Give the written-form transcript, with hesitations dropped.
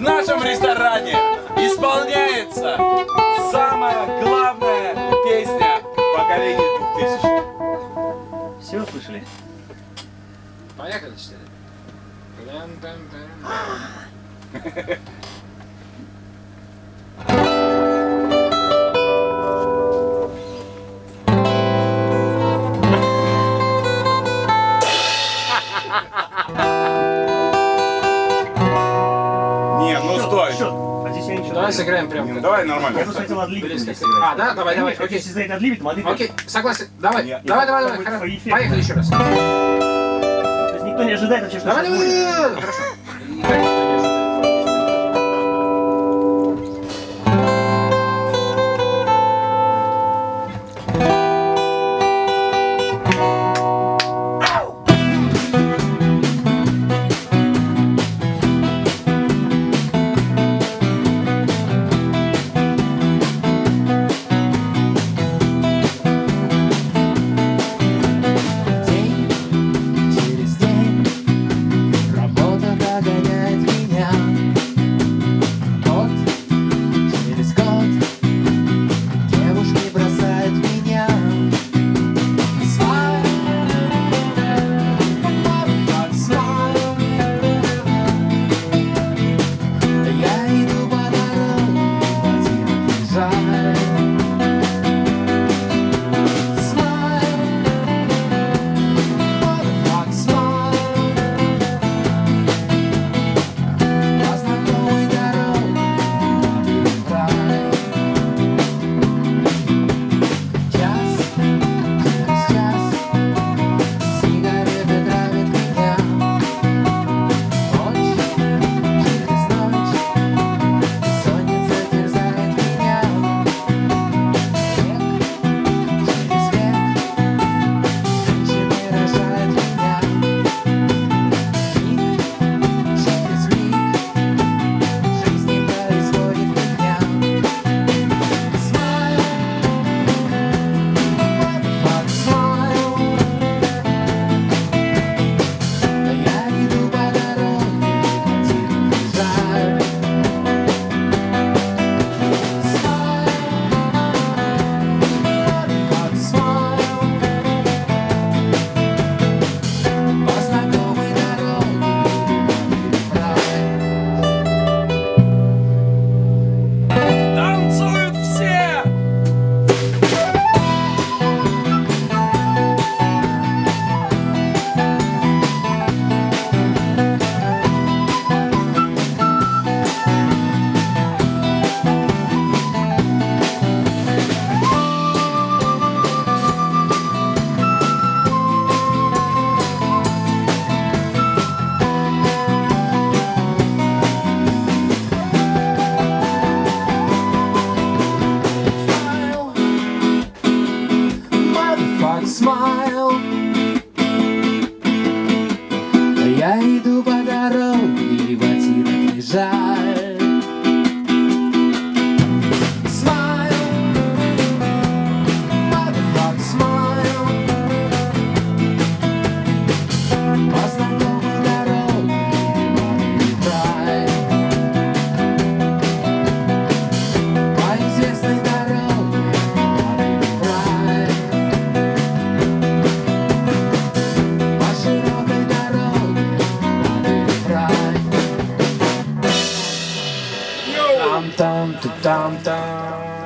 в нашем ресторане исполняется самая главная песня поколения 2000-х. Все слышали? Поехали, читали. Давай сыграем прям. Ну, давай нормально. Я просто хотел отливить. А, да? Давай, давай. Окей. Если за это отливить, молодец. Окей, согласен. Давай, нет, давай, давай, давай. Поехали еще раз. То есть никто не ожидает вообще, что давай, давай, давай, давай. Хорошо. Я иду по дороге, и ботинок не жаль. Smile, motherfucker, smile. По знакомой дороге, и край. По известной дороге, и край. По широкой дороге. Dum dum dum dum.